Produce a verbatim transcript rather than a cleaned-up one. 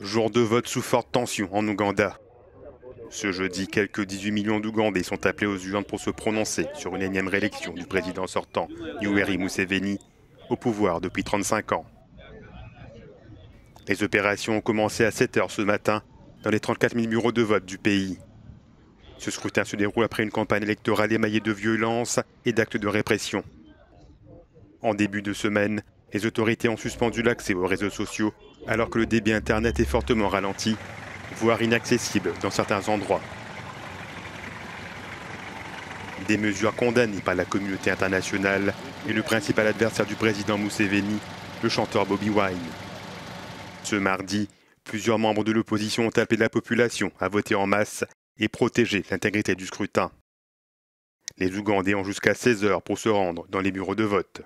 Jour de vote sous forte tension en Ouganda. Ce jeudi, quelques dix-huit millions d'Ougandais sont appelés aux urnes pour se prononcer sur une énième réélection du président sortant, Yoweri Museveni, au pouvoir depuis trente-cinq ans. Les opérations ont commencé à sept heures ce matin dans les trente-quatre mille bureaux de vote du pays. Ce scrutin se déroule après une campagne électorale émaillée de violences et d'actes de répression. En début de semaine, les autorités ont suspendu l'accès aux réseaux sociaux alors que le débit Internet est fortement ralenti, voire inaccessible dans certains endroits. Des mesures condamnées par la communauté internationale et le principal adversaire du président Museveni, le chanteur Bobi Wine. Ce mardi, plusieurs membres de l'opposition ont appelé la population à voter en masse et protéger l'intégrité du scrutin. Les Ougandais ont jusqu'à seize heures pour se rendre dans les bureaux de vote.